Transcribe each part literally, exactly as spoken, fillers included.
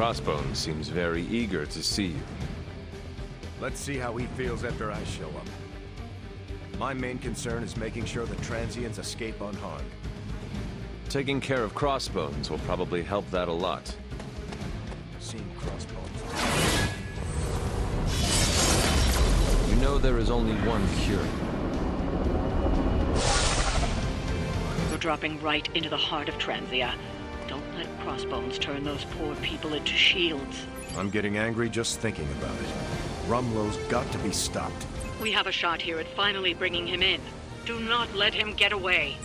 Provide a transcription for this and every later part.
Crossbones seems very eager to see you. Let's see how he feels after I show up. My main concern is making sure the transients escape unharmed. Taking care of Crossbones will probably help that a lot. Seen Crossbones. You know there is only one cure. We're dropping right into the heart of Transia. Don't let Crossbones turn those poor people into shields. I'm getting angry just thinking about it. Rumlow's got to be stopped. We have a shot here at finally bringing him in. Do not let him get away.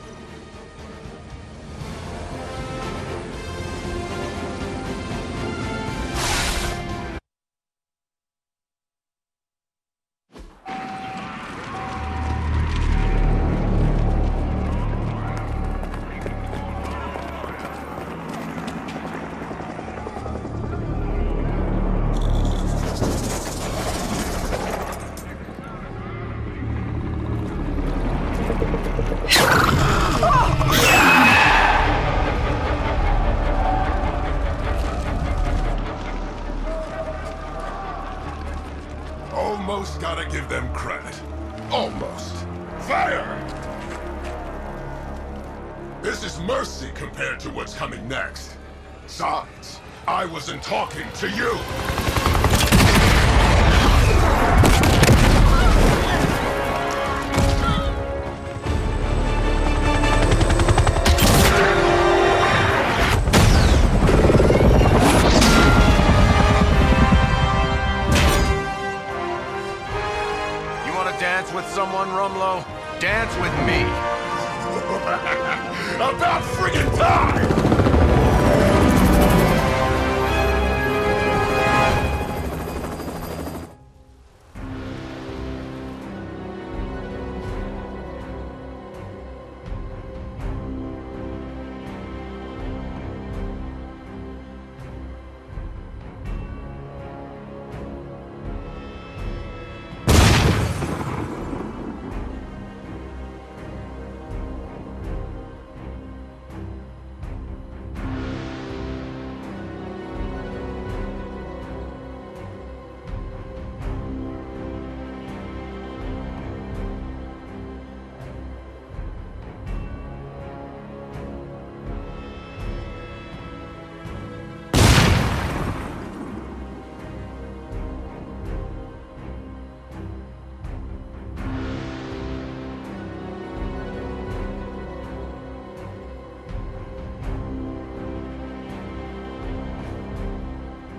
Talking to you! You want to dance with someone, Rumlow? Dance with me! About friggin' time!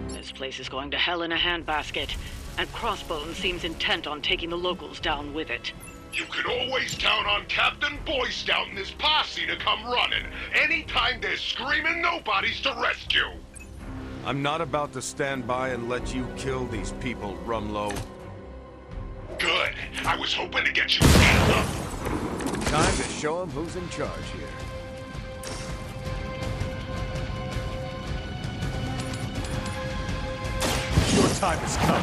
This place is going to hell in a handbasket, and Crossbones seems intent on taking the locals down with it. You can always count on Captain Boy Scout and his posse to come running. Anytime they're screaming, nobody's to rescue. I'm not about to stand by and let you kill these people, Rumlow. Good. I was hoping to get you stand up. Time to show them who's in charge here. Time has come.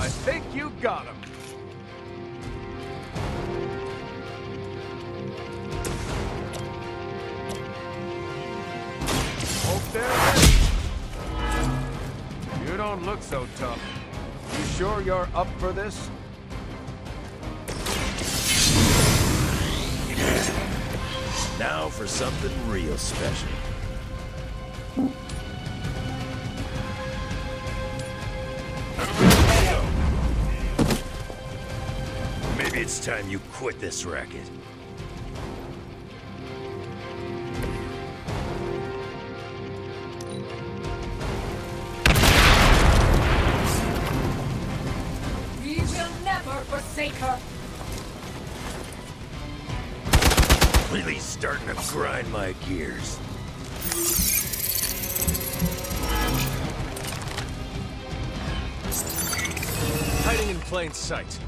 I think you got him. Hope there. You don't look so tough. You sure you're up for this? Now for something real special. Maybe it's time you quit this racket. We will never forsake her. Really starting to grind my gears. Hiding in plain sight.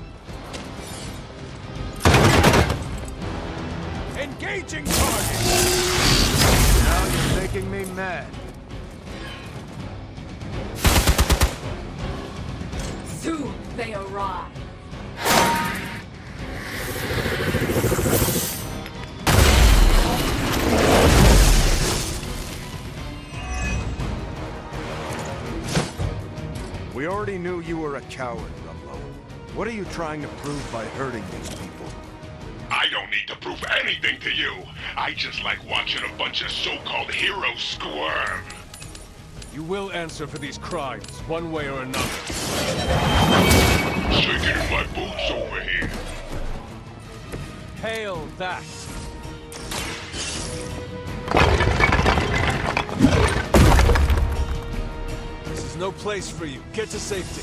Engaging target! Now you're making me mad. Soon they arrive. We already knew you were a coward, Rumlow. What are you trying to prove by hurting these people? I don't need to prove anything to you. I just like watching a bunch of so-called heroes squirm. You will answer for these crimes, one way or another. Shaking in my boots over here. Hail that! This is no place for you. Get to safety.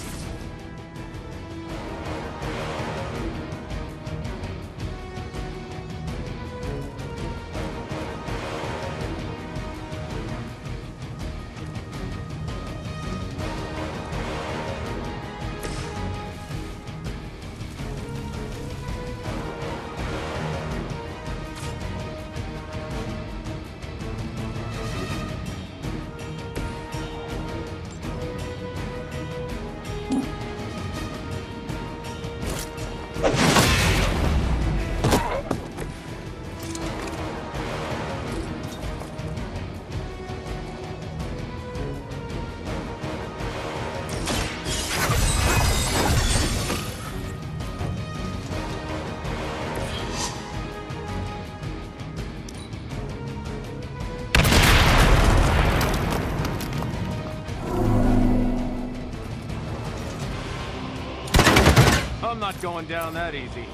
I'm not going down that easy.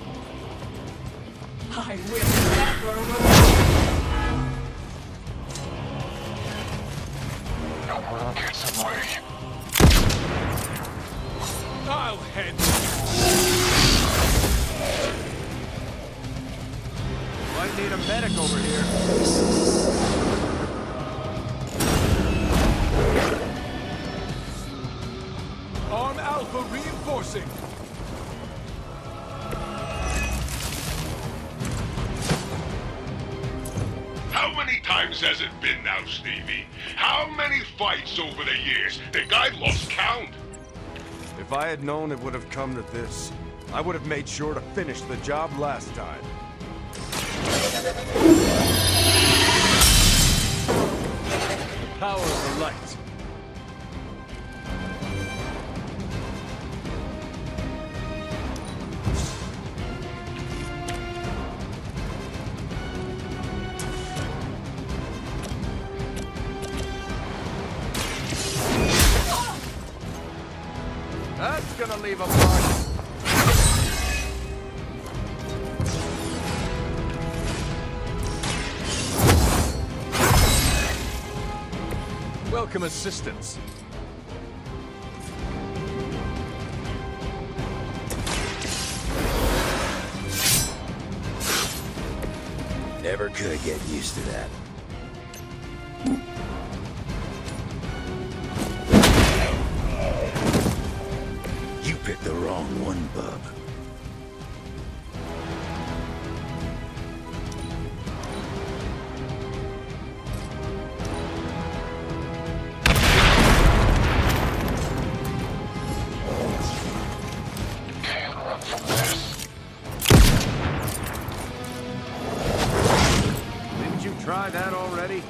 I will never. No one gets away. I'll head. Might need a medic over here. Arm Alpha reinforcing. Has it been now, Stevie? How many fights over the years? The guy lost count. If I had known it would have come to this, I would have made sure to finish the job last time. Power of the light. Leave a mark. Welcome assistance. Never could get used to that. The wrong one, bub. Didn't you try that already?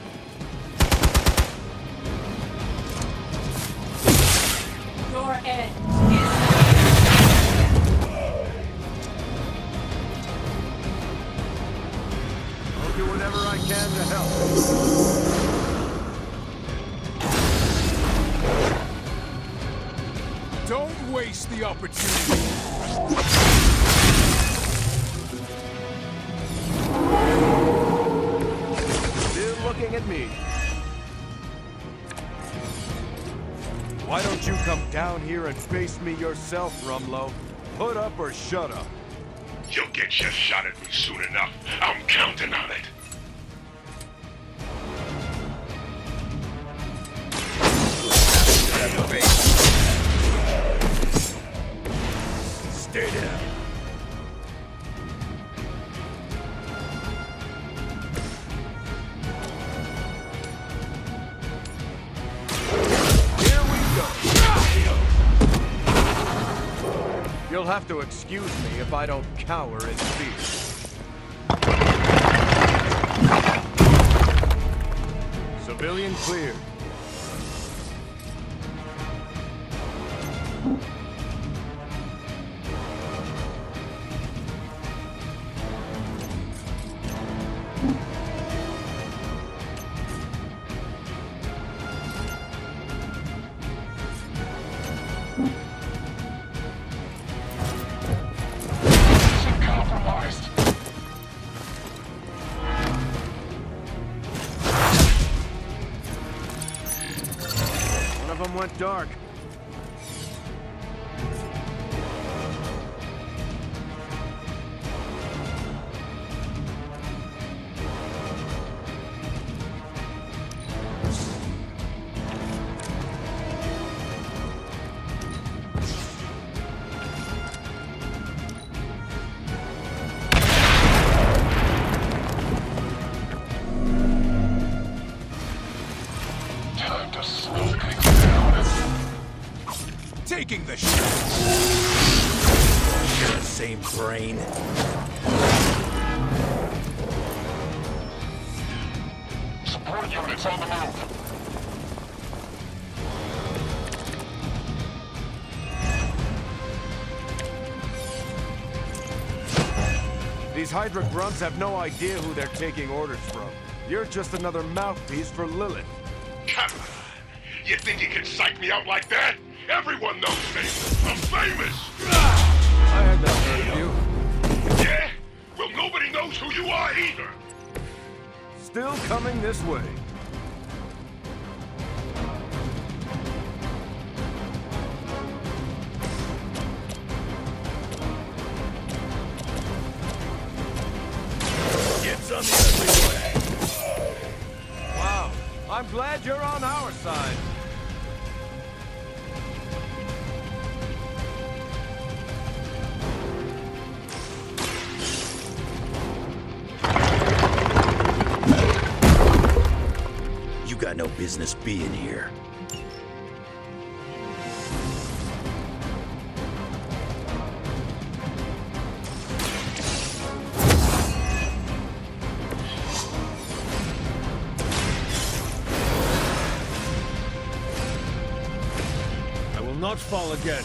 Your end. Whatever I can to help. Don't waste the opportunity. Still looking at me. Why don't you come down here and face me yourself, Rumlow? Put up or shut up. You'll get your shot at me soon enough. I'm counting on it. Stay down. Here we go. You'll have to excuse me if I don't cower in fear. Civilian clear. Dark. Taking the shot. Share the same brain. Support units on the move. These Hydra grunts have no idea who they're taking orders from. You're just another mouthpiece for Lilith. Come on. You think you can psych me out like that? Everyone knows me! I'm famous! I had not heard of you. Yeah? Well, nobody knows who you are either! Still coming this way. Get some every way! Wow, I'm glad you're on our side. No business being here. I will not fall again.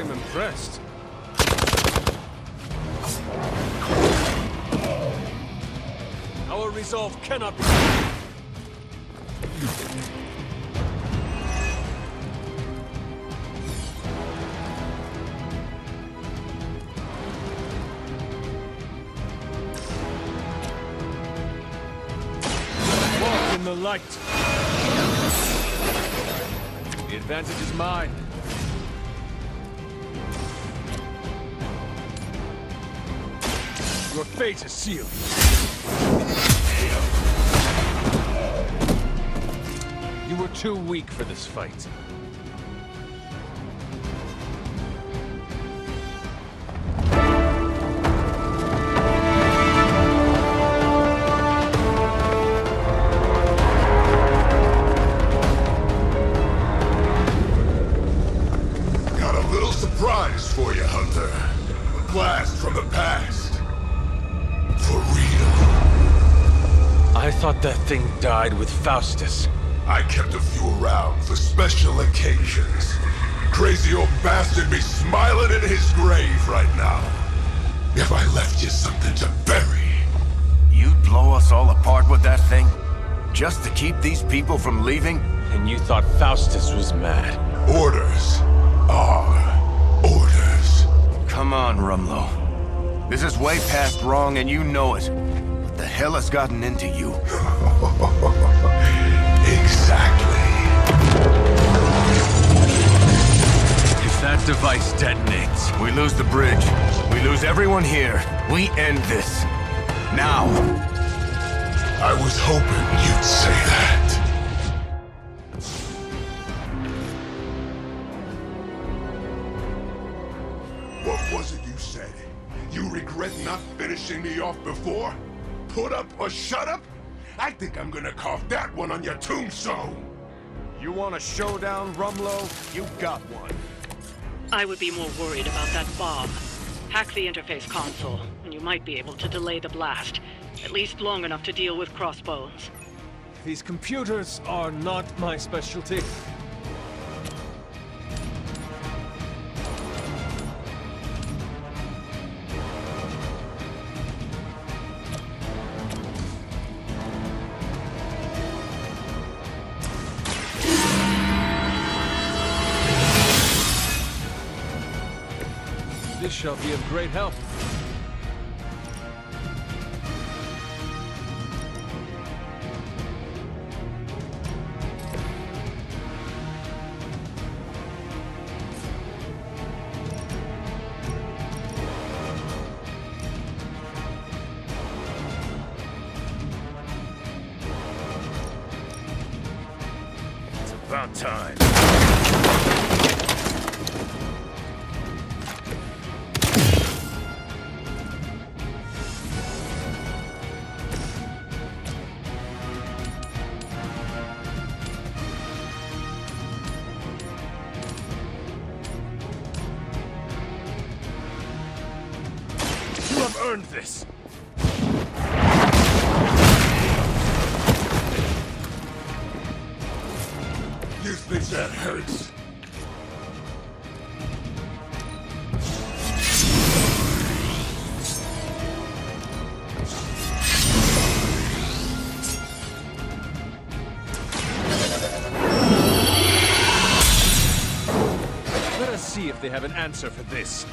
Impressed. Our resolve cannot be. Walk in the light. The advantage is mine. Your fate is sealed. You were too weak for this fight. Got a little surprise for you, Hunter. A blast from the past. For real. I thought that thing died with Faustus. I kept a few around for special occasions. Crazy old bastard be smiling in his grave right now. If I left you something to bury. You'd blow us all apart with that thing? Just to keep these people from leaving? And you thought Faustus was mad. Orders are orders. Come on, Rumlow. This is way past wrong, and you know it. What the hell has gotten into you? device detonates, we lose the bridge. We lose everyone here. We end this. Now. I was hoping you'd say that. What was it you said? You regret not finishing me off before? Put up or shut up? I think I'm gonna carve that one on your tombstone! You want a showdown, Rumlow? You got one. I would be more worried about that bomb. Hack the interface console, and you might be able to delay the blast. At least long enough to deal with Crossbones. These computers are not my specialty. This shall be of great help. It's about time. Earned this. You think that hurts? Let us see if they have an answer for this.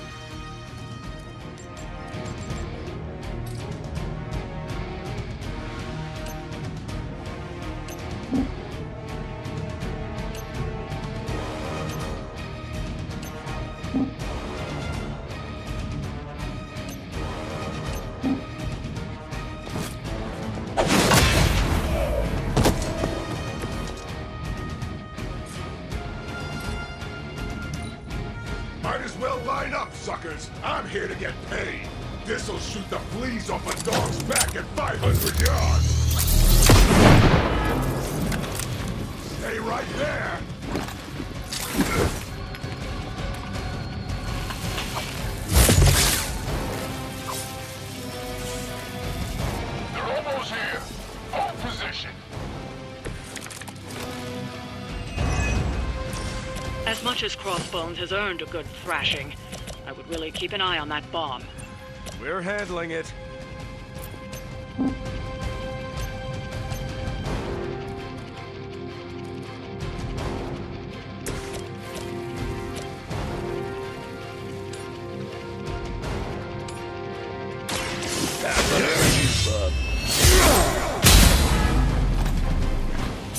Suckers, I'm here to get paid. This'll shoot the fleas off a dog's back at five hundred yards. Stay right there. They're almost here. Hold position. As much as Crossbones has earned a good thrashing, I would really keep an eye on that bomb. We're handling it.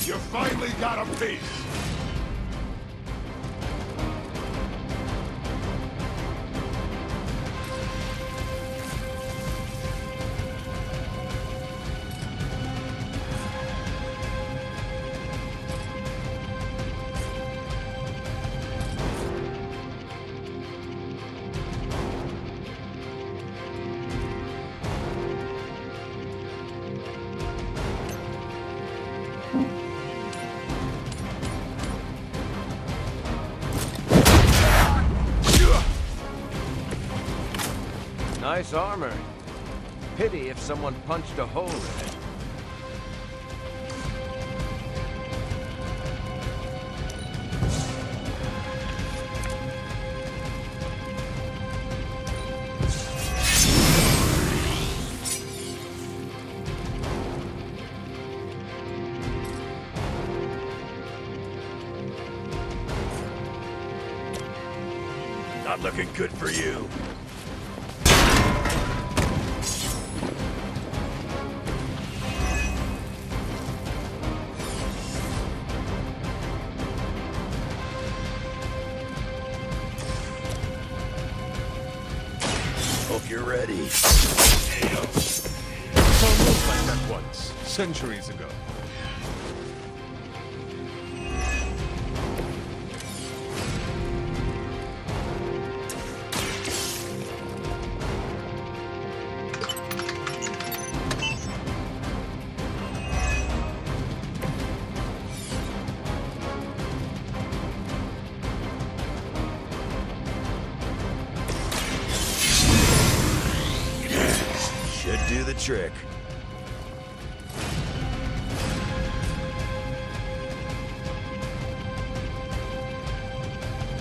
You finally got a piece. Nice armor. Pity if someone punched a hole in it. Not looking good for you. you're ready. It's almost like that once, centuries ago. Trick.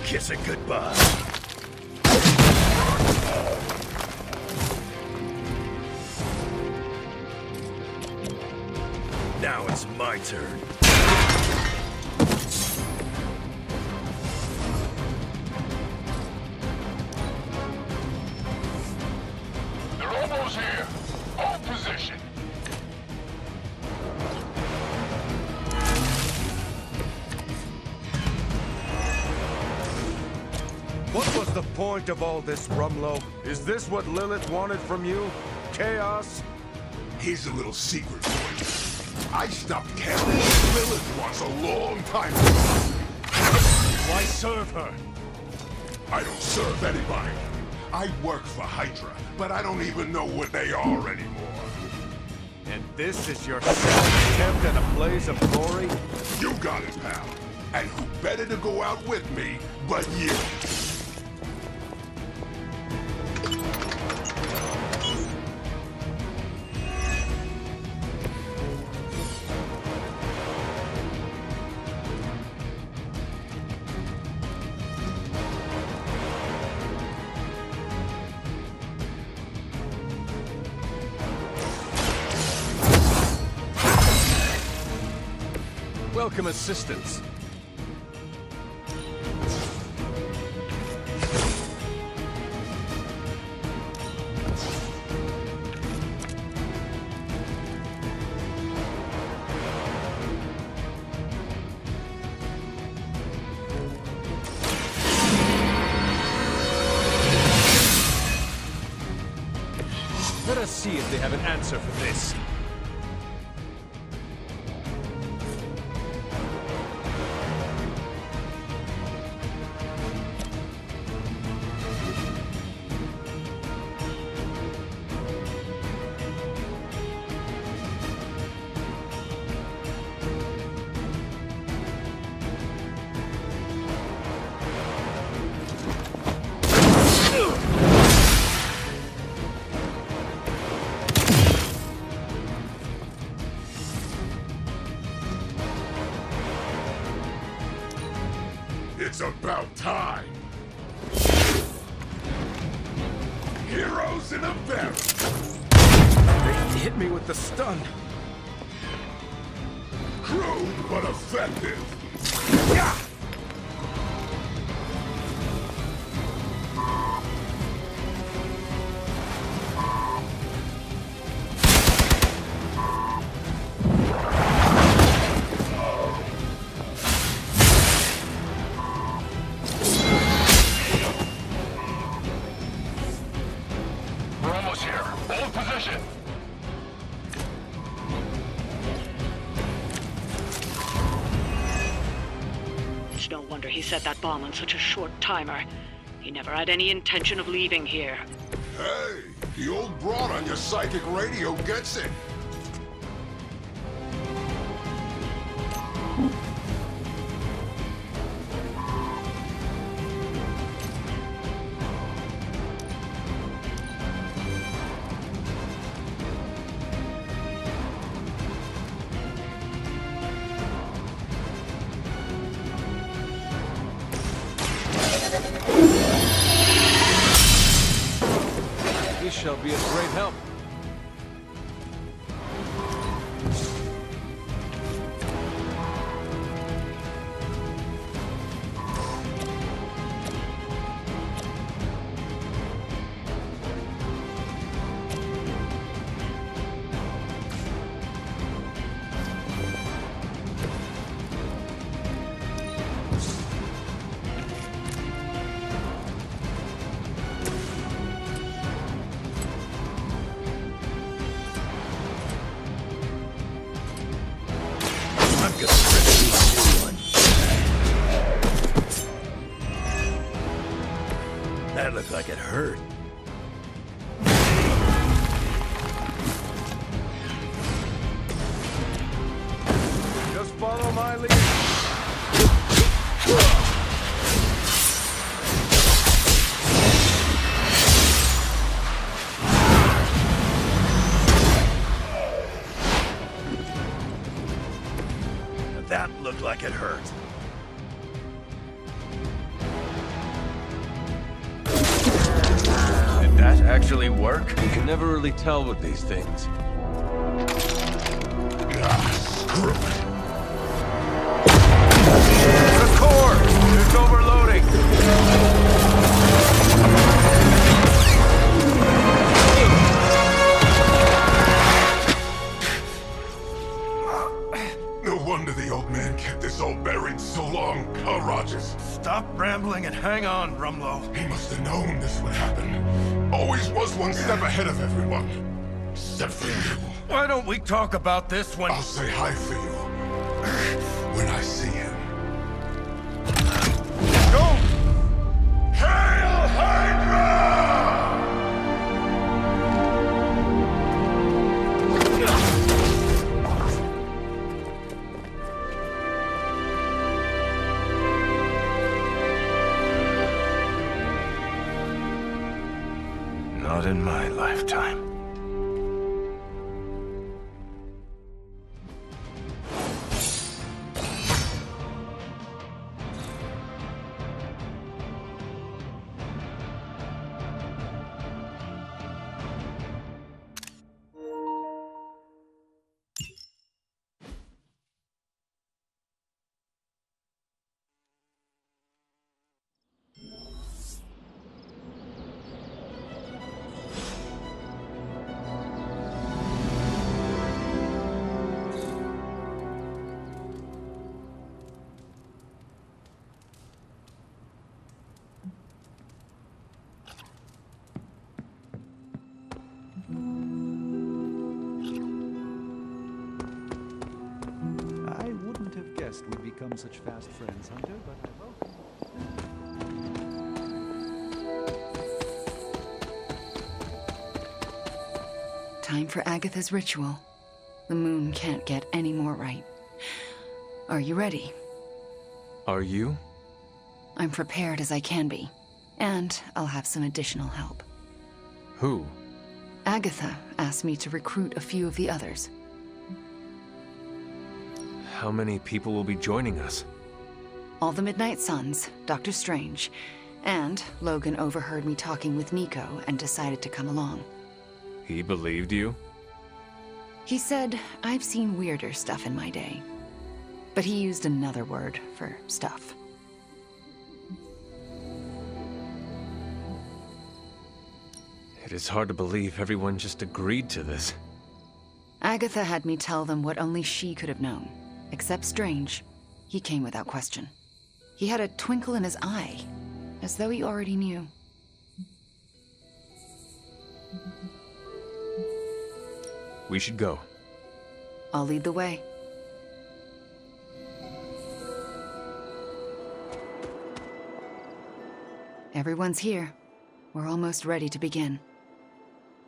Kiss it goodbye. Now it's my turn. Point of all this, Rumlow? Is this what Lilith wanted from you? Chaos? Here's a little secret for you. I stopped caring. Lilith wants a long time ago. Why serve her? I don't serve anybody. I work for Hydra, but I don't even know what they are anymore. And this is your self-attempt at a blaze of glory? You got it, pal. And who better to go out with me but you? Welcome assistance. Let us see if they have an answer for this. It's about time! Heroes in a barrel! They hit me with the stun! Crude but effective! Yeah! Set that bomb on such a short timer. He never had any intention of leaving here. Hey, the old broad on your psychic radio gets it. Shall be a great help. That looks like it hurt. Just follow my lead. That looked like it hurt. That actually work? You can never really tell with these things. Ah, screw it. The core! It's overloading! No wonder the old man kept this all buried so long, Carl Rogers. Stop rambling and hang on, Rumlow. He must have known this would happen. Always was one step ahead of everyone. Except for you. Why don't we talk about this when- I'll say hi for you. When I see him. Don't! Hail Hydra! Not in my lifetime. Such fast friends, Hunter, but I Time for Agatha's ritual. The moon can't get any more right. Are you ready? Are you? I'm prepared as I can be. And I'll have some additional help. Who? Agatha asked me to recruit a few of the others. How many people will be joining us? All the Midnight Suns, Doctor Strange, and Logan overheard me talking with Nico and decided to come along. He believed you? He said, I've seen weirder stuff in my day. But he used another word for stuff. It is hard to believe everyone just agreed to this. Agatha had me tell them what only she could have known. Except Strange, he came without question. He had a twinkle in his eye, as though he already knew. We should go. I'll lead the way. Everyone's here. We're almost ready to begin.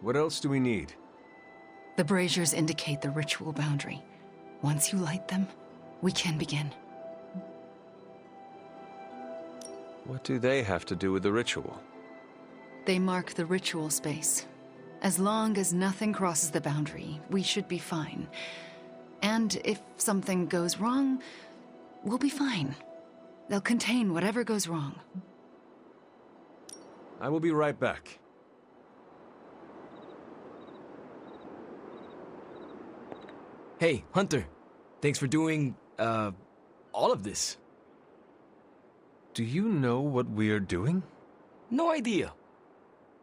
What else do we need? The braziers indicate the ritual boundary. Once you light them, we can begin. What do they have to do with the ritual? They mark the ritual space. As long as nothing crosses the boundary, we should be fine. And if something goes wrong, we'll be fine. They'll contain whatever goes wrong. I will be right back. Hey, Hunter. Thanks for doing, uh, all of this. Do you know what we're doing? No idea.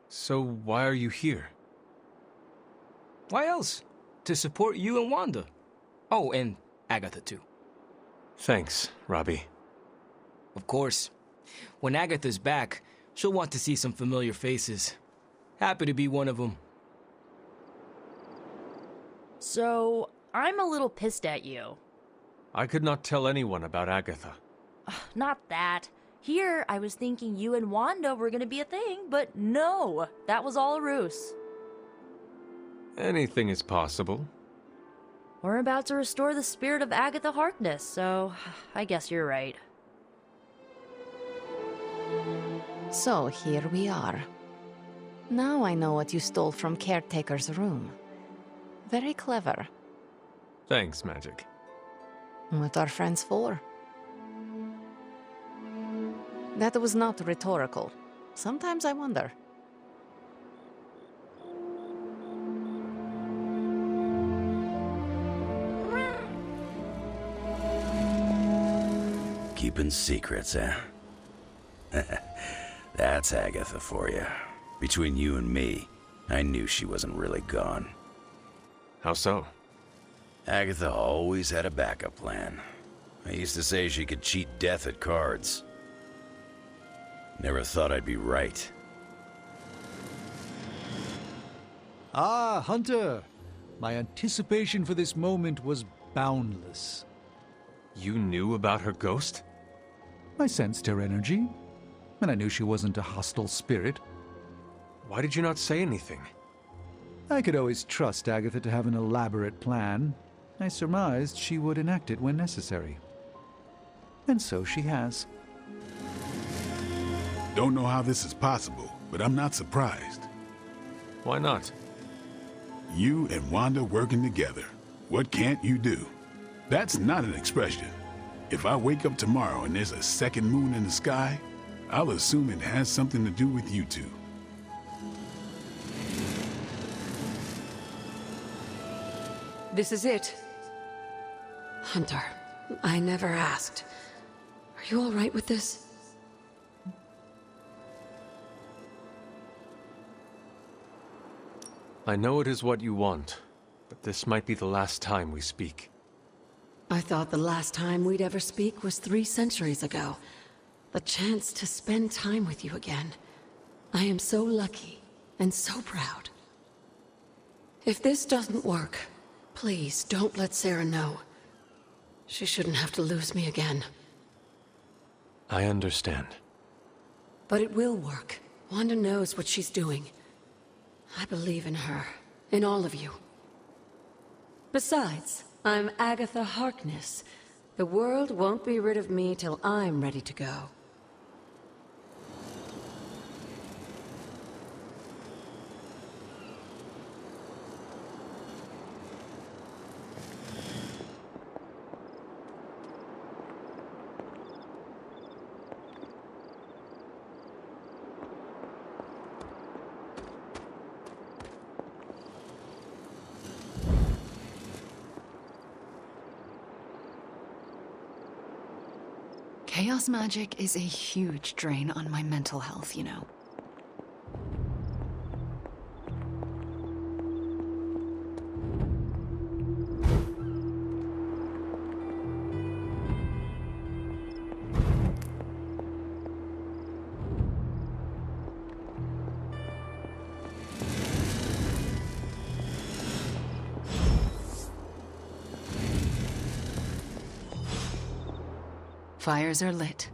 So why are you here? Why else? To support you and Wanda. Oh, and Agatha, too. Thanks, Robbie. Of course. When Agatha's back, she'll want to see some familiar faces. Happy to be one of them. So... I'm a little pissed at you. I could not tell anyone about Agatha. Not that. Here, I was thinking you and Wanda were gonna be a thing, but no, that was all a ruse. Anything is possible. We're about to restore the spirit of Agatha Harkness, so I guess you're right. So here we are. Now I know what you stole from Caretaker's room. Very clever. Thanks, Magic. What are friends for? That was not rhetorical. Sometimes I wonder. Keeping secrets, eh? That's Agatha for you. Between you and me, I knew she wasn't really gone. How so? Agatha always had a backup plan. I used to say she could cheat death at cards. Never thought I'd be right. Ah, Hunter! My anticipation for this moment was boundless. You knew about her ghost? I sensed her energy, and I knew she wasn't a hostile spirit. Why did you not say anything? I could always trust Agatha to have an elaborate plan. I surmised she would enact it when necessary. And so she has. Don't know how this is possible, but I'm not surprised. Why not? You and Wanda working together. What can't you do? That's not an expression. If I wake up tomorrow and there's a second moon in the sky, I'll assume it has something to do with you two. This is it. Hunter, I never asked. Are you all right with this? I know it is what you want, but this might be the last time we speak. I thought the last time we'd ever speak was three centuries ago. The chance to spend time with you again. I am so lucky and so proud. If this doesn't work, please don't let Sarah know. She shouldn't have to lose me again. I understand. But it will work. Wanda knows what she's doing. I believe in her, in all of you. Besides, I'm Agatha Harkness. The world won't be rid of me till I'm ready to go. Chaos magic is a huge drain on my mental health, you know. Fires are lit.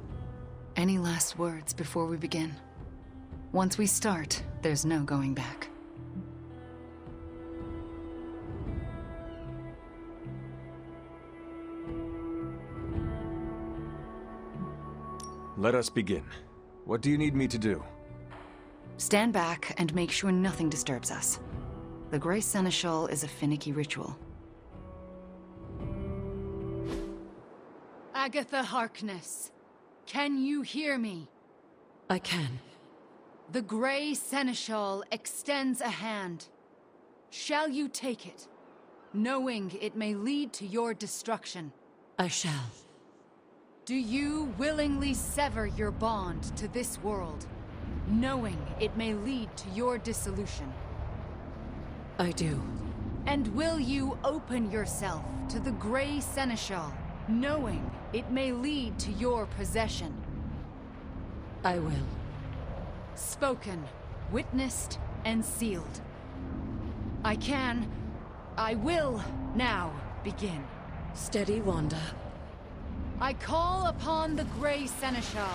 Any last words before we begin? Once we start, there's no going back. Let us begin. What do you need me to do? Stand back and make sure nothing disturbs us. The Grey Seneschal is a finicky ritual. Agatha Harkness, can you hear me? I can. The Grey Seneschal extends a hand. Shall you take it, knowing it may lead to your destruction? I shall. Do you willingly sever your bond to this world, knowing it may lead to your dissolution? I do. And will you open yourself to the Grey Seneschal, knowing it may lead to your possession? I will. Spoken, witnessed, and sealed. I can, I will now begin. Steady, Wanda. I call upon the Grey Seneschal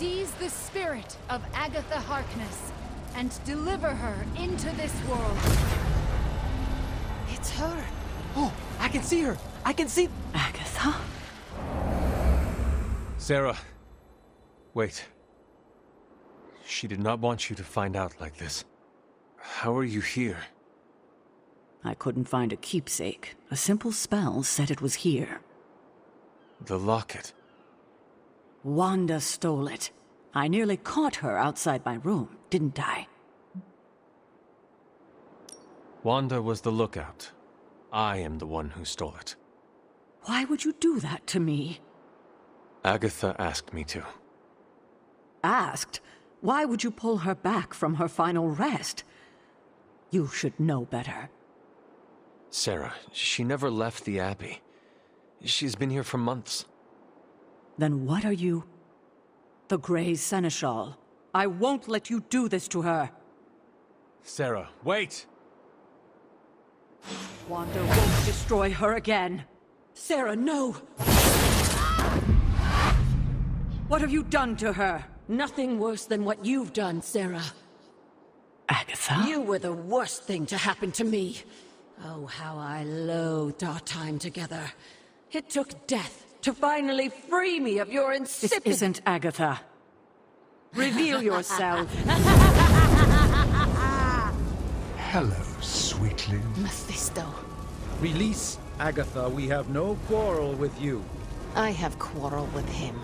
Seize the spirit of Agatha Harkness and deliver her into this world. It's her. Oh, I can see her. I can see... Agatha? Sarah. Wait. She did not want you to find out like this. How are you here? I couldn't find a keepsake. A simple spell said it was here. The locket. Wanda stole it. I nearly caught her outside my room, didn't I? Wanda was the lookout. I am the one who stole it. Why would you do that to me? Agatha asked me to. Asked? Why would you pull her back from her final rest? You should know better. Sarah, she never left the Abbey. She's been here for months. Then what are you? The Grey Seneschal. I won't let you do this to her. Sarah, wait! Wanda won't destroy her again. Sarah, no! What have you done to her? Nothing worse than what you've done, Sarah. Agatha? You were the worst thing to happen to me. Oh, how I loathed our time together. It took death to finally free me of your insipid... This isn't Agatha. Reveal yourself. Hello, sweetling. Mephisto. Release Agatha. We have no quarrel with you. I have quarrel with him.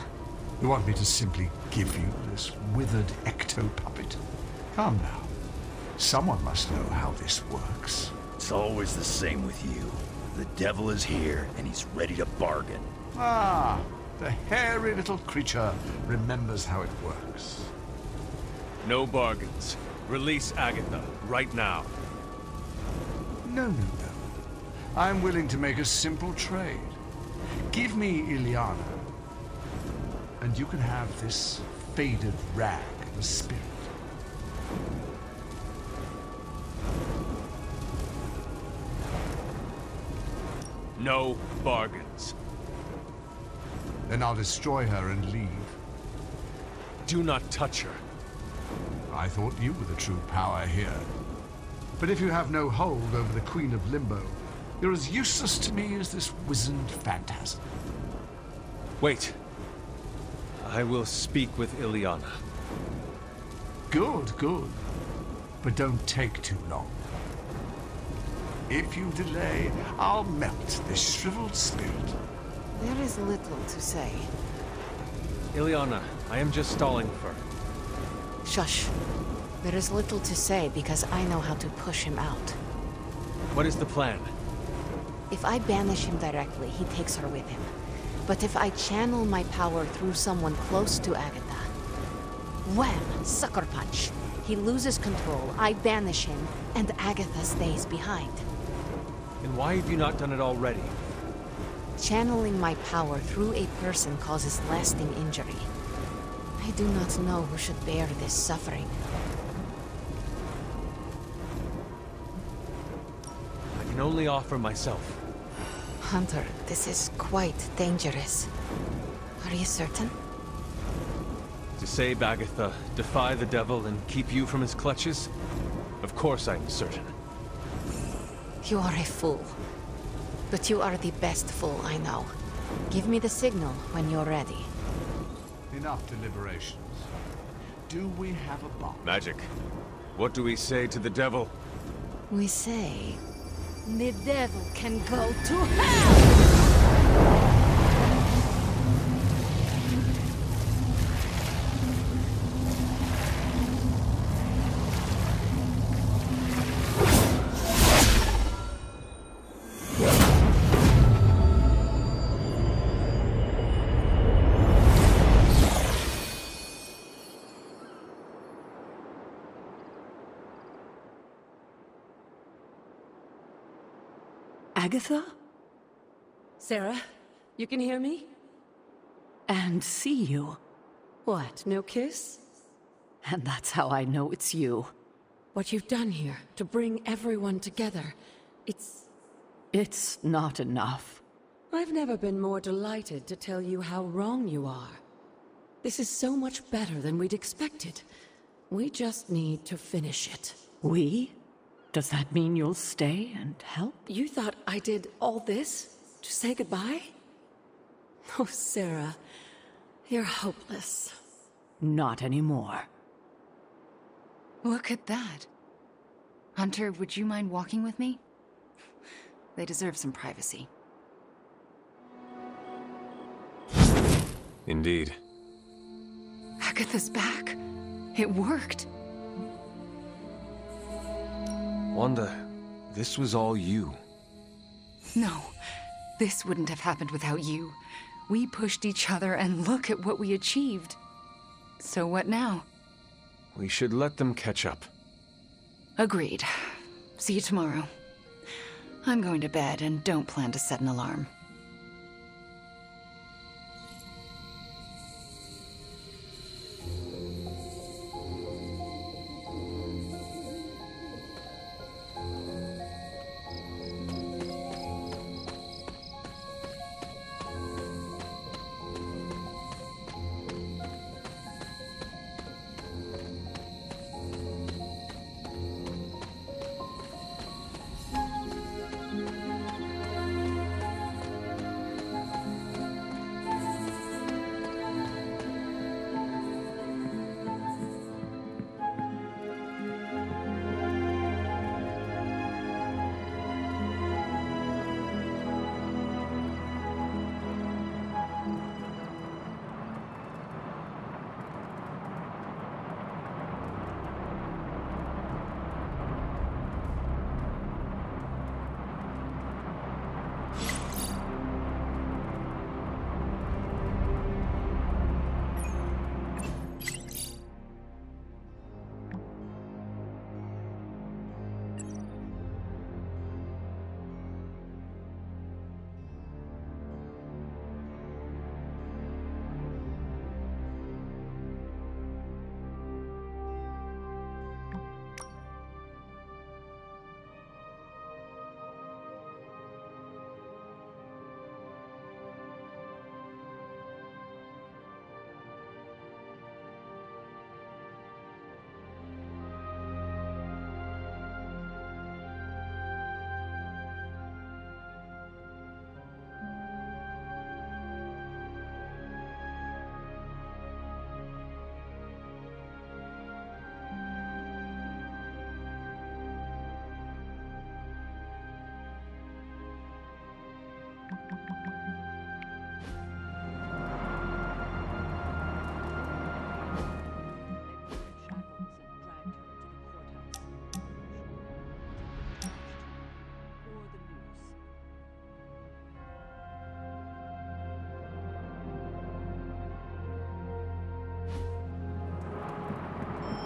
You want me to simply give you this withered ecto-puppet? Come now. Someone must know how this works. It's always the same with you. The devil is here, and he's ready to bargain. Ah, the hairy little creature remembers how it works. No bargains. Release Agatha, right now. No, no, no. I'm willing to make a simple trade. Give me Ilyana, and you can have this faded rag of a spirit. No bargains. Then I'll destroy her and leave. Do not touch her. I thought you were the true power here. But if you have no hold over the Queen of Limbo, you're as useless to me as this wizened phantasm. Wait. I will speak with Ilyana. Good, good. But don't take too long. If you delay, I'll melt this shriveled spirit. There is little to say. Ilyana, I am just stalling for... Shush. There is little to say because I know how to push him out. What is the plan? If I banish him directly, he takes her with him. But if I channel my power through someone close to Agatha... Wham! Sucker punch! He loses control, I banish him, and Agatha stays behind. And why have you not done it already? Channeling my power through a person causes lasting injury. I do not know who should bear this suffering. I can only offer myself. Hunter, this is quite dangerous. Are you certain? To save Agatha, defy the devil, and keep you from his clutches? Of course I'm certain. You are a fool. But you are the best fool I know. Give me the signal when you're ready. Enough deliberations. Do we have a bomb? Magic. What do we say to the devil? We say... The devil can go to hell! Agatha? Sarah, you can hear me? And see you. What, no kiss? And that's how I know it's you. What you've done here, to bring everyone together, it's... It's not enough. I've never been more delighted to tell you how wrong you are. This is so much better than we'd expected. We just need to finish it. We? Does that mean you'll stay and help? You thought I did all this to say goodbye? Oh, Sarah, you're hopeless. Not anymore. Look at that. Hunter, would you mind walking with me? They deserve some privacy. Indeed. Agatha's back. It worked. Wanda, this was all you. No, this wouldn't have happened without you. We pushed each other and look at what we achieved. So what now? We should let them catch up. Agreed. See you tomorrow. I'm going to bed and don't plan to set an alarm.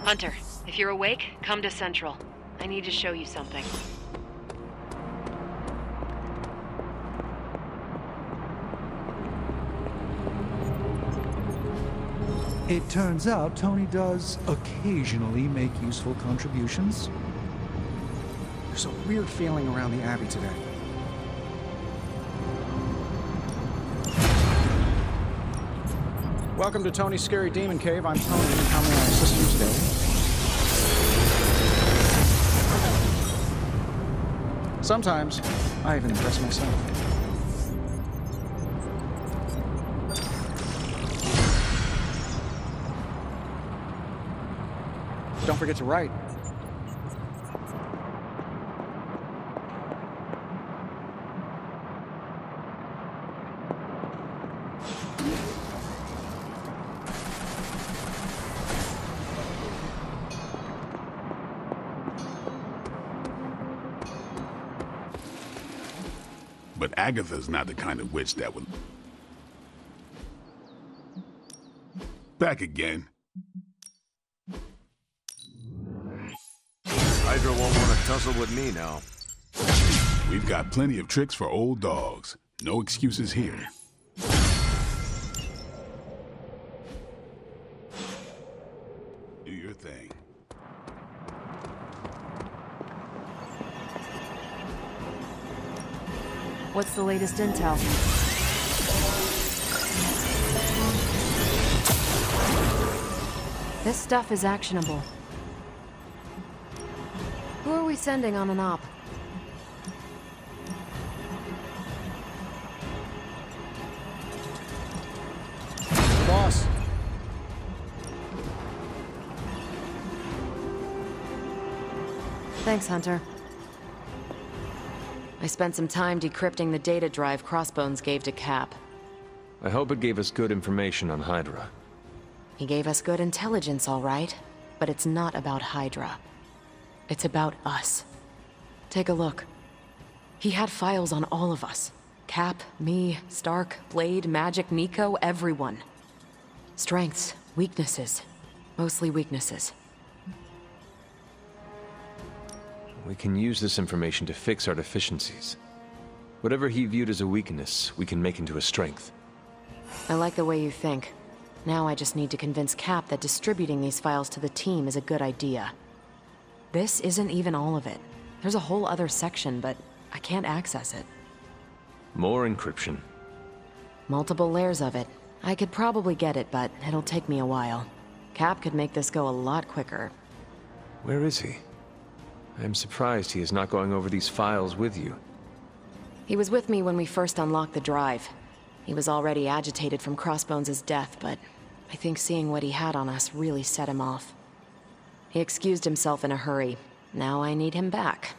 Hunter, if you're awake, come to Central. I need to show you something. It turns out Tony does occasionally make useful contributions. There's a weird feeling around the Abbey today. Welcome to Tony's Scary Demon Cave. I'm Tony, and how may I assist you today? Sometimes, I even impress myself. Don't forget to write. Agatha's not the kind of witch that would... Back again. Hydra won't want to tussle with me now. We've got plenty of tricks for old dogs. No excuses here. Do your thing. What's the latest intel? This stuff is actionable. Who are we sending on an op? Boss. Thanks, Hunter. I spent some time decrypting the data drive Crossbones gave to Cap. I hope it gave us good information on Hydra. He gave us good intelligence, all right, but it's not about Hydra. It's about us. Take a look. He had files on all of us. Cap, me, Stark, Blade, Magic, Nico, everyone. Strengths, weaknesses. Mostly weaknesses. We can use this information to fix our deficiencies. Whatever he viewed as a weakness, we can make into a strength. I like the way you think. Now I just need to convince Cap that distributing these files to the team is a good idea. This isn't even all of it. There's a whole other section, but I can't access it. More encryption. Multiple layers of it. I could probably get it, but it'll take me a while. Cap could make this go a lot quicker. Where is he? I'm surprised he is not going over these files with you. He was with me when we first unlocked the drive. He was already agitated from Crossbones' death, but I think seeing what he had on us really set him off. He excused himself in a hurry. Now I need him back.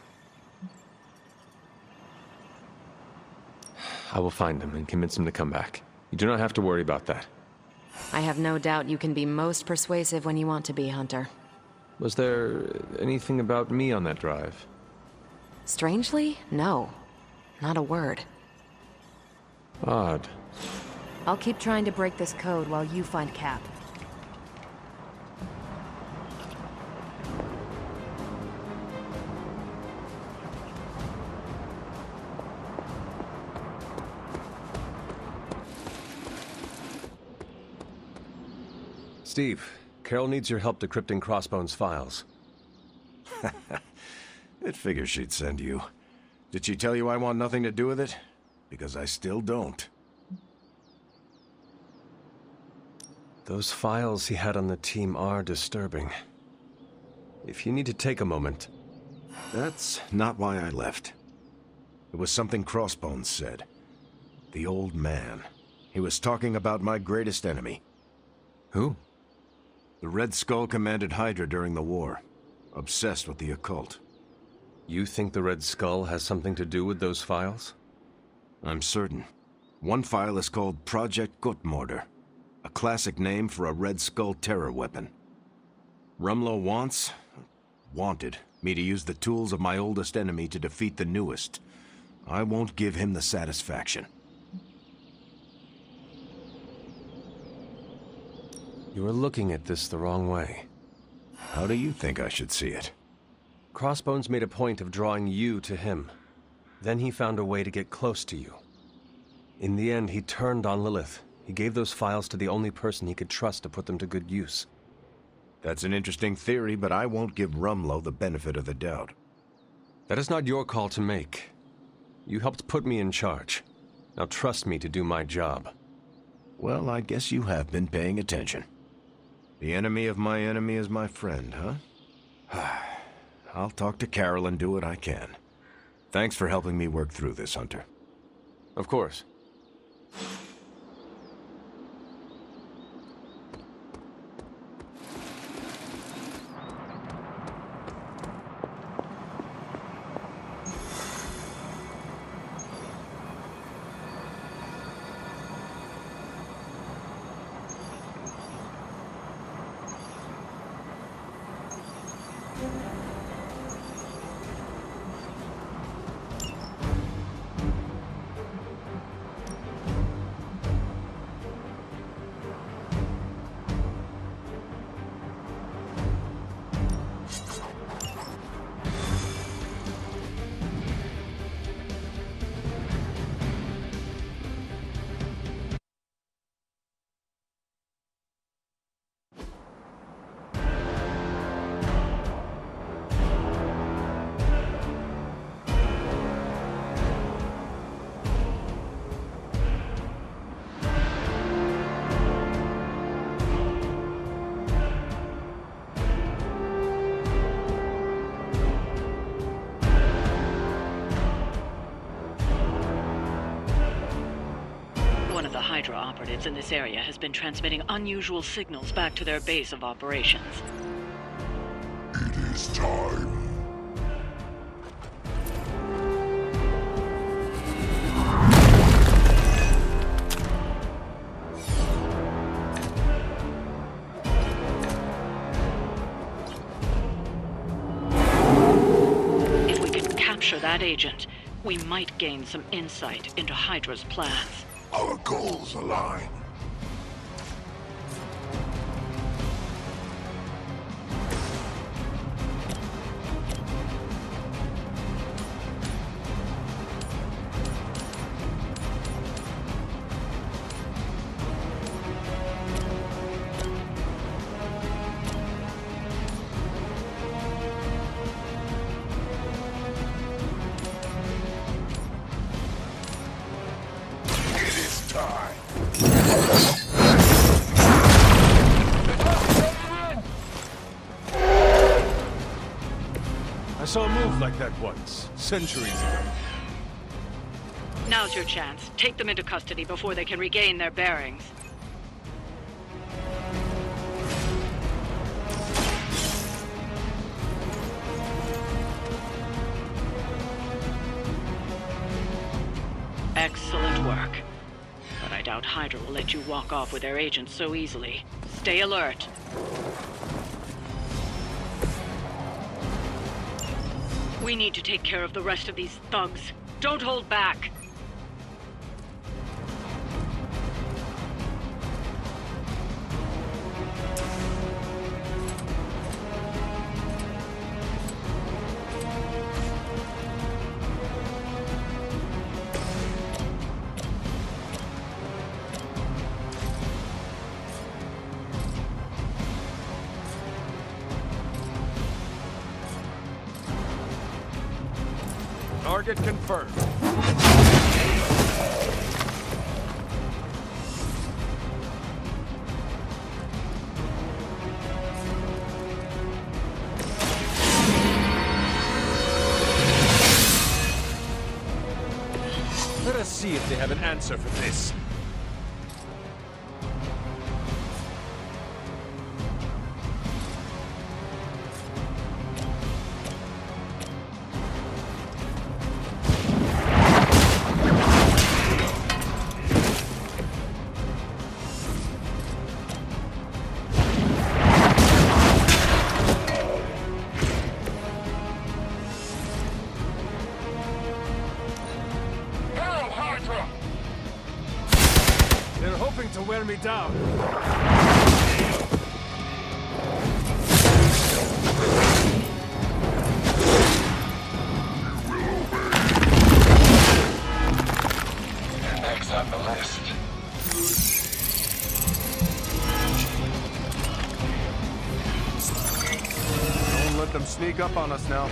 I will find him and convince him to come back. You do not have to worry about that. I have no doubt you can be most persuasive when you want to be, Hunter. Was there anything about me on that drive? Strangely, no. Not a word. Odd. I'll keep trying to break this code while you find Cap. Steve, Carol needs your help decrypting Crossbones' files. It figures she'd send you. Did she tell you I want nothing to do with it? Because I still don't. Those files he had on the team are disturbing. If you need to take a moment... That's not why I left. It was something Crossbones said. The old man. He was talking about my greatest enemy. Who? The Red Skull commanded Hydra during the war, obsessed with the occult. You think the Red Skull has something to do with those files? I'm certain. One file is called Project Gutmorder, a classic name for a Red Skull terror weapon. Rumlow wants, wanted, me to use the tools of my oldest enemy to defeat the newest. I won't give him the satisfaction. You are looking at this the wrong way. How do you think I should see it? Crossbones made a point of drawing you to him. Then he found a way to get close to you. In the end, he turned on Lilith. He gave those files to the only person he could trust to put them to good use. That's an interesting theory, but I won't give Rumlow the benefit of the doubt. That is not your call to make. You helped put me in charge. Now trust me to do my job. Well, I guess you have been paying attention. The enemy of my enemy is my friend, huh? I'll talk to Carol and do what I can. Thanks for helping me work through this, Hunter. Of course. operatives in this area has been transmitting unusual signals back to their base of operations. It is time. If we can capture that agent, we might gain some insight into Hydra's plans. Our goals align. Like that once, centuries ago. Now's your chance. Take them into custody before they can regain their bearings. Excellent work. But I doubt Hydra will let you walk off with their agents so easily. Stay alert. We need to take care of the rest of these thugs. Don't hold back! Target confirmed. Let us see if they have an answer for this. Me down. You will obey. X on the list. Don't let them sneak up on us now.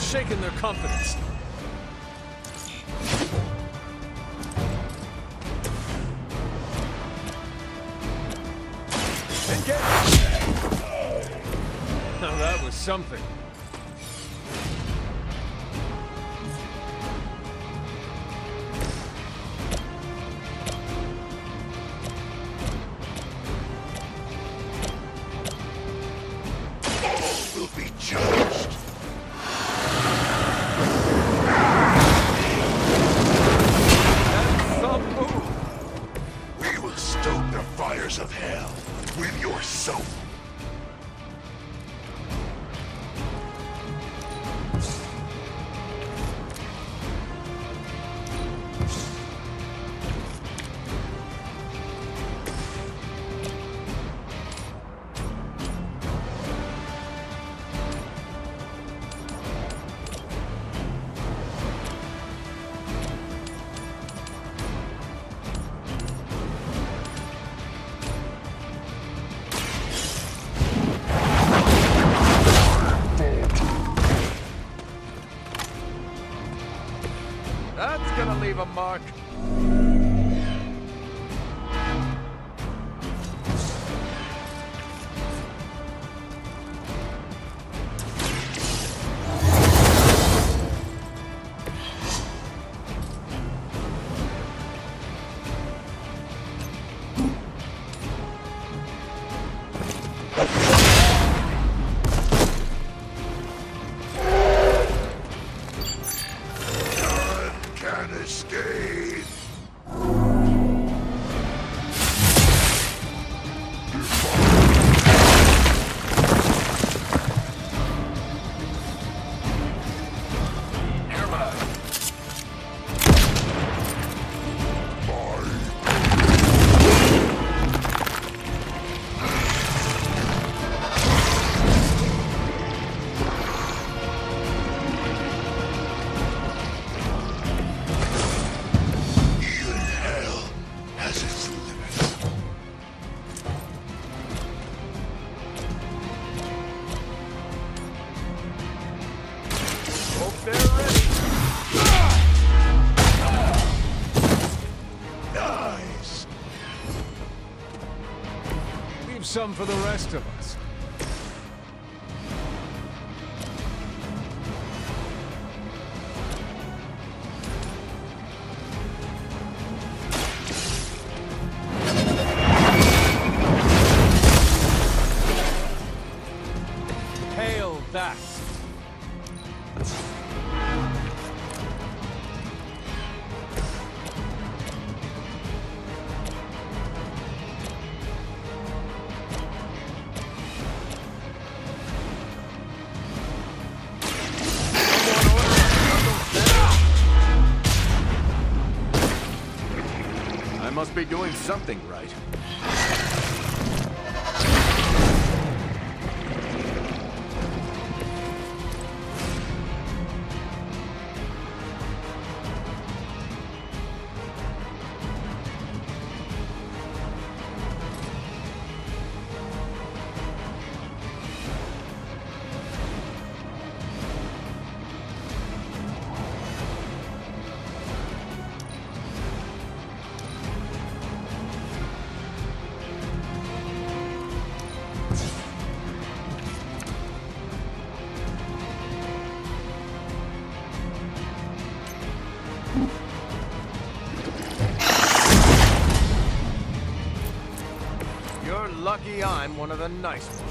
Shaken their confidence. Engage! Now that was something. A mark. Some for the rest of us. Hail that! Be doing something right. Lucky I'm one of the nice ones.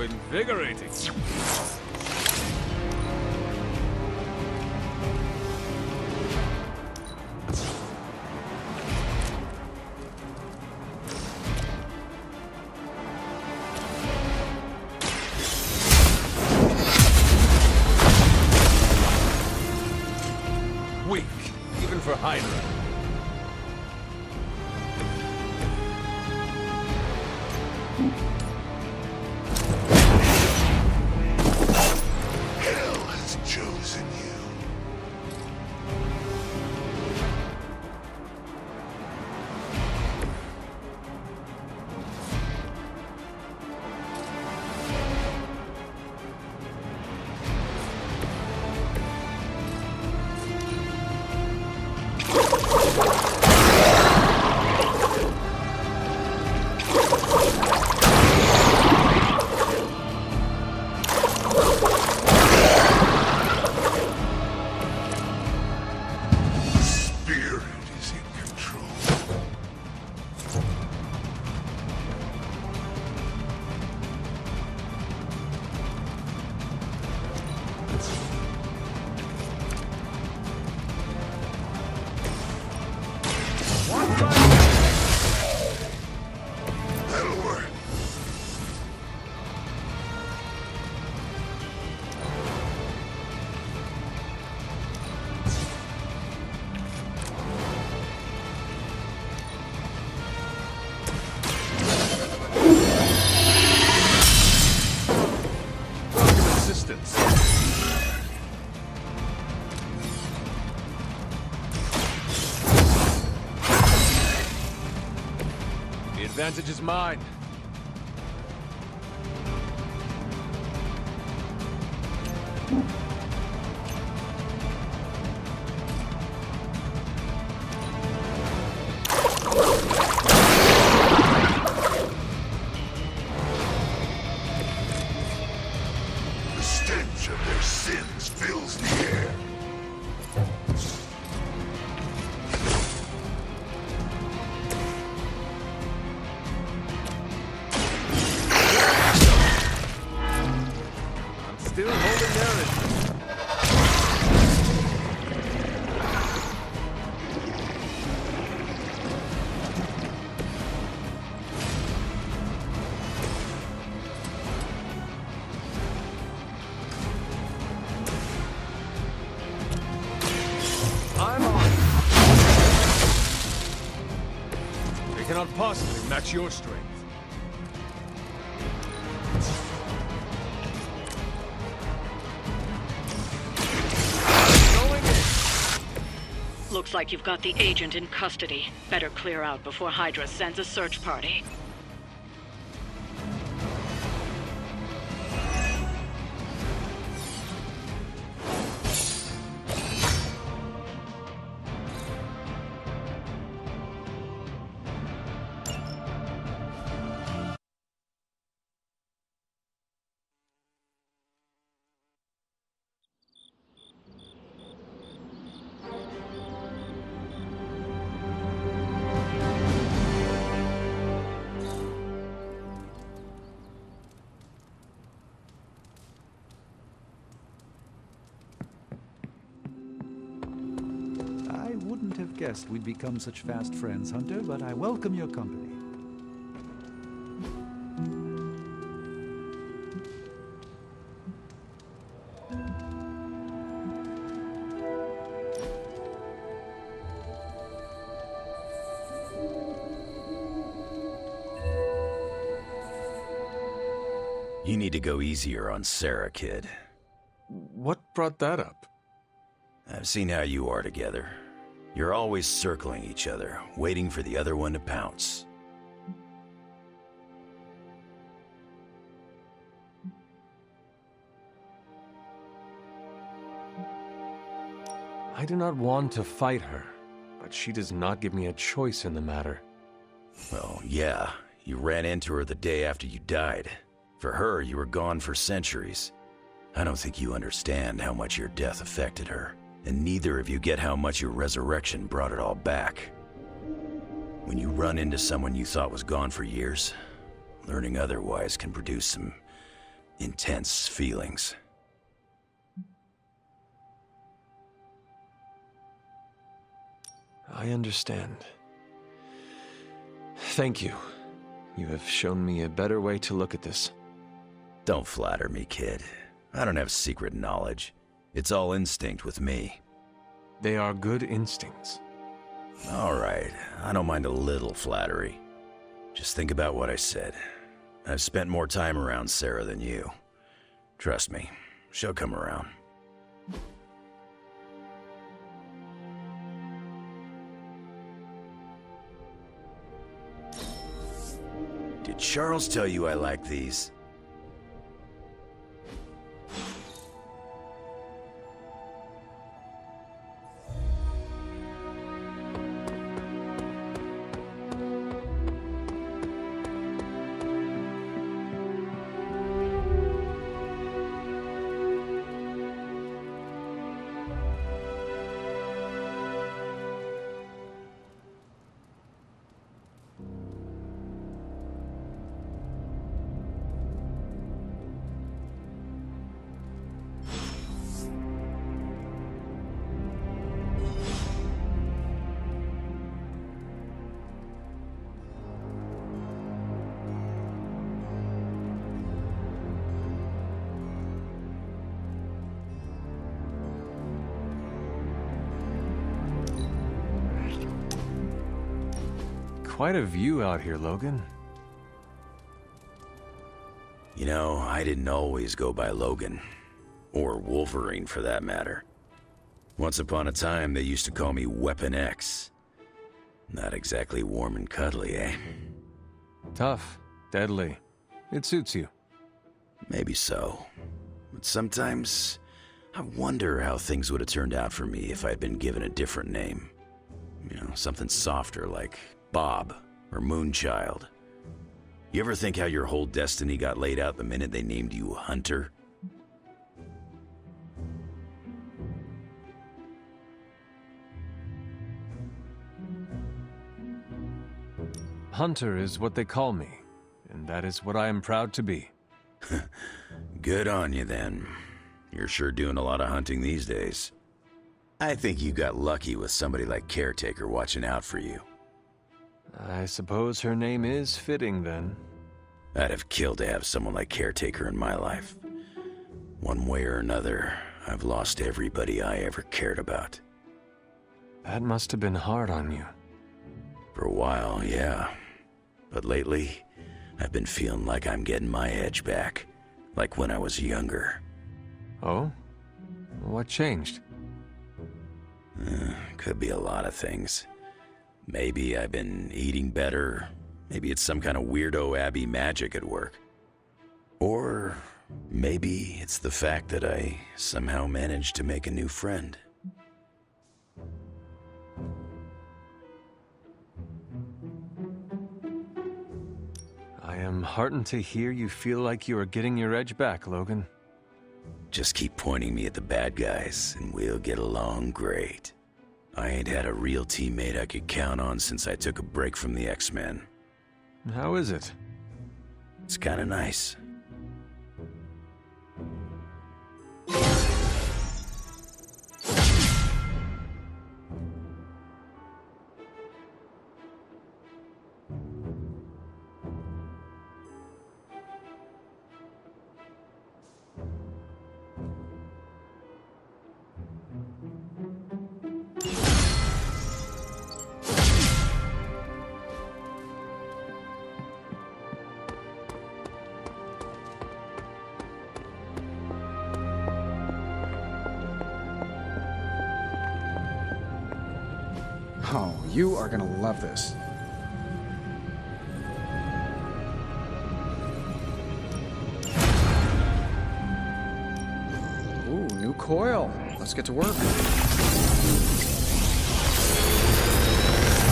Invigorating. Weak, even for Hydra. advantage is mine. Cannot possibly match your strength. Going in. Looks like you've got the agent in custody. Better clear out before Hydra sends a search party. Guessed we'd become such fast friends, Hunter, but I welcome your company. You need to go easier on Sarah, kid. What brought that up? I've seen how you are together. You're always circling each other, waiting for the other one to pounce. I do not want to fight her, but she does not give me a choice in the matter. Well, yeah, you ran into her the day after you died. For her, you were gone for centuries. I don't think you understand how much your death affected her. And neither of you get how much your resurrection brought it all back. When you run into someone you thought was gone for years, learning otherwise can produce some intense feelings. I understand. Thank you. You have shown me a better way to look at this. Don't flatter me, kid. I don't have secret knowledge. It's all instinct with me. They are good instincts. All right, I don't mind a little flattery. Just think about what I said. I've spent more time around Sarah than you. Trust me, she'll come around. Did Charles tell you I like these? Quite a view out here, Logan. You know, I didn't always go by Logan. Or Wolverine, for that matter. Once upon a time, they used to call me Weapon X. Not exactly warm and cuddly, eh? Tough. Deadly. It suits you. Maybe so. But sometimes, I wonder how things would have turned out for me if I had been given a different name. You know, something softer like Bob or Moonchild. You ever think how your whole destiny got laid out the minute they named you Hunter? Hunter is what they call me, and that is what I am proud to be. Good on you, then. You're sure doing a lot of hunting these days. I think you got lucky with somebody like Caretaker watching out for you. I suppose her name is fitting, then. I'd have killed to have someone like Caretaker in my life. One way or another, I've lost everybody I ever cared about. That must have been hard on you. For a while, yeah. But lately, I've been feeling like I'm getting my edge back, like when I was younger. Oh? What changed? Uh, could be a lot of things. Maybe I've been eating better. Maybe it's some kind of weirdo Abbey magic at work. Or maybe it's the fact that I somehow managed to make a new friend. I am heartened to hear you feel like you are getting your edge back, Logan. Just keep pointing me at the bad guys, and we'll get along great. I ain't had a real teammate I could count on since I took a break from the X-Men. How is it? It's kinda nice. You are gonna love this. Ooh, new coil. Let's get to work. I'm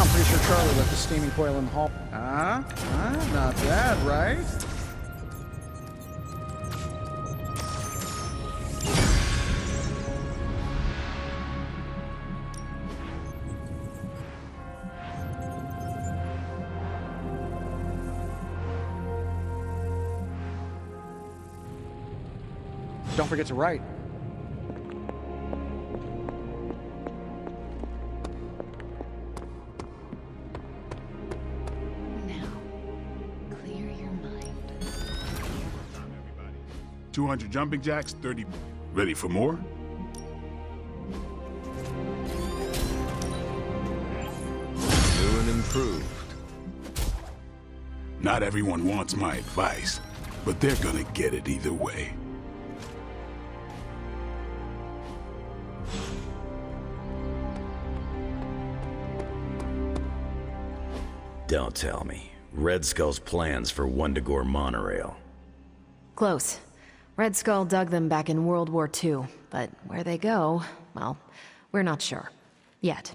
pretty sure Charlie left the steaming coil in the hall. Ah, uh, ah, not bad, right? Don't forget to write. Now, clear your mind. two hundred jumping jacks, thirty. Ready for more? New and improved. Not everyone wants my advice, but they're gonna get it either way. Don't tell me. Red Skull's plans for Wundagore monorail. Close. Red Skull dug them back in World War Two, but where they go, well, we're not sure. Yet.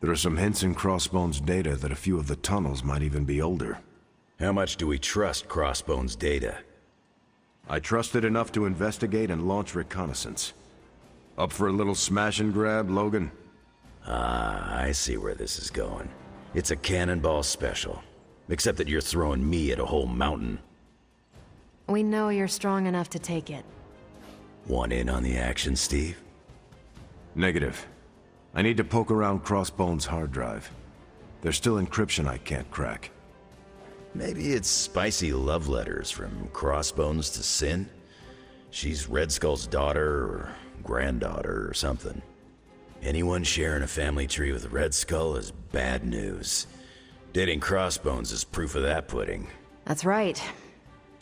There are some hints in Crossbones' data that a few of the tunnels might even be older. How much do we trust Crossbones' data? I trust it enough to investigate and launch reconnaissance. Up for a little smash and grab, Logan? Ah, I see where this is going. It's a cannonball special, except that you're throwing me at a whole mountain. We know you're strong enough to take it. Want in on the action, Steve? Negative. I need to poke around Crossbones' hard drive. There's still encryption I can't crack. Maybe it's spicy love letters from Crossbones to Sin? She's Red Skull's daughter or granddaughter or something. Anyone sharing a family tree with Red Skull is bad news. Dating Crossbones is proof of that pudding. That's right.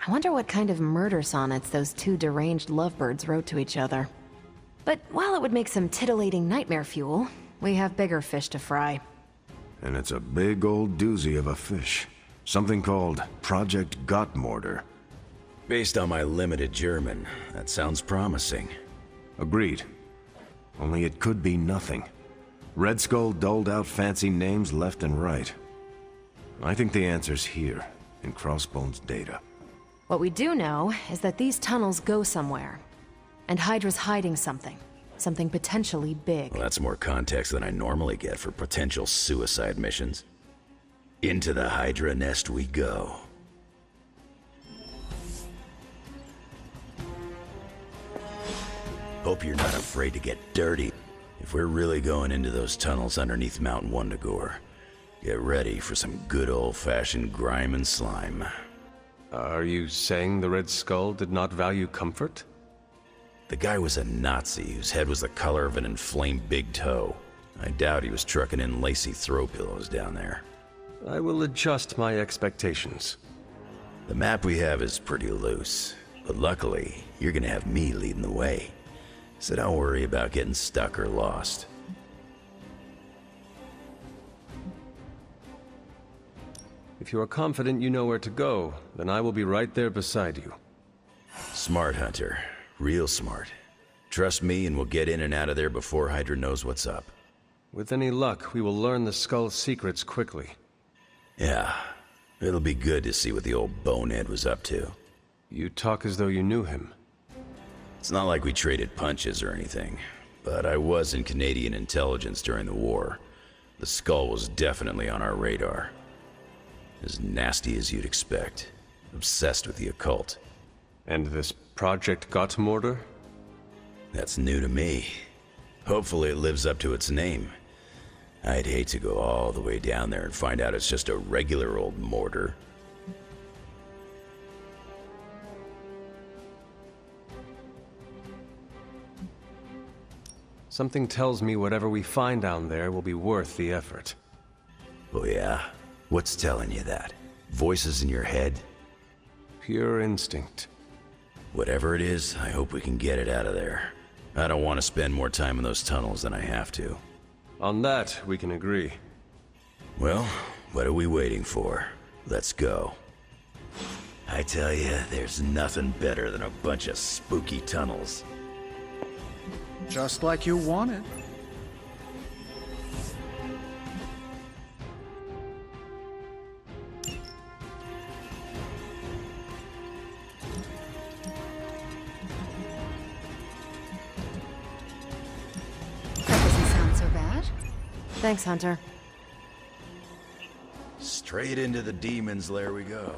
I wonder what kind of murder sonnets those two deranged lovebirds wrote to each other. But while it would make some titillating nightmare fuel, we have bigger fish to fry. And it's a big old doozy of a fish. Something called Project Gutmorder. Based on my limited German, that sounds promising. Agreed. Only it could be nothing. Red Skull doled out fancy names left and right. I think the answer's here, in Crossbones' data. What we do know is that these tunnels go somewhere. And Hydra's hiding something. Something potentially big. Well, that's more context than I normally get for potential suicide missions. Into the Hydra nest we go. Hope you're not afraid to get dirty. If we're really going into those tunnels underneath Mount Wundagore, get ready for some good old-fashioned grime and slime. Are you saying the Red Skull did not value comfort? The guy was a Nazi whose head was the color of an inflamed big toe. I doubt he was trucking in lacy throw pillows down there. I will adjust my expectations. The map we have is pretty loose, but luckily, you're gonna have me leading the way. So don't worry about getting stuck or lost. If you are confident you know where to go, then I will be right there beside you. Smart, Hunter. Real smart. Trust me and we'll get in and out of there before Hydra knows what's up. With any luck, we will learn the Skull's secrets quickly. Yeah. It'll be good to see what the old bonehead was up to. You talk as though you knew him. It's not like we traded punches or anything, but I was in Canadian intelligence during the war. The Skull was definitely on our radar. As nasty as you'd expect. Obsessed with the occult. And this Project Gutmorder? That's new to me. Hopefully it lives up to its name. I'd hate to go all the way down there and find out it's just a regular old mortar. Something tells me whatever we find down there will be worth the effort. Oh yeah? What's telling you that? Voices in your head? Pure instinct. Whatever it is, I hope we can get it out of there. I don't want to spend more time in those tunnels than I have to. On that, we can agree. Well, what are we waiting for? Let's go. I tell you, there's nothing better than a bunch of spooky tunnels. Just like you wanted. That doesn't sound so bad. Thanks, Hunter. Straight into the demon's lair we go.